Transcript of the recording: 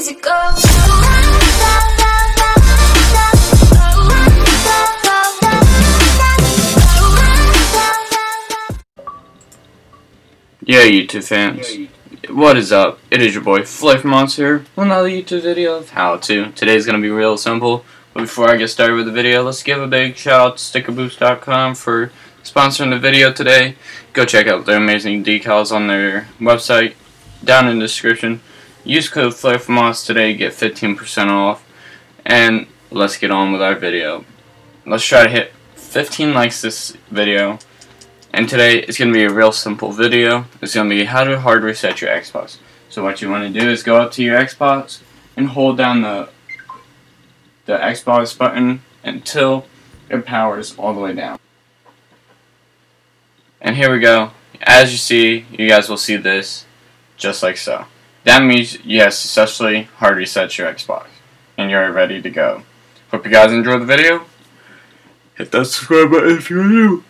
physical. Yeah, YouTube fans. What is up? It is your boy Flifemonster with another YouTube video of how to. Today's gonna be real simple. But before I get started with the video, let's give a big shout out to stickerboost.com for sponsoring the video today. Go check out their amazing decals on their website down in the description. Use code Flare Famas today, get 15% off, and let's get on with our video. Let's try to hit 15 likes this video. And today it's going to be a real simple video. It's going to be how to hard reset your Xbox. So what you want to do is go up to your Xbox and hold down the Xbox button until it powers all the way down. And here we go. As you see, you guys will see this just like so. That means you have successfully hard reset your Xbox and you're ready to go. Hope you guys enjoyed the video. Hit that subscribe button if you're new.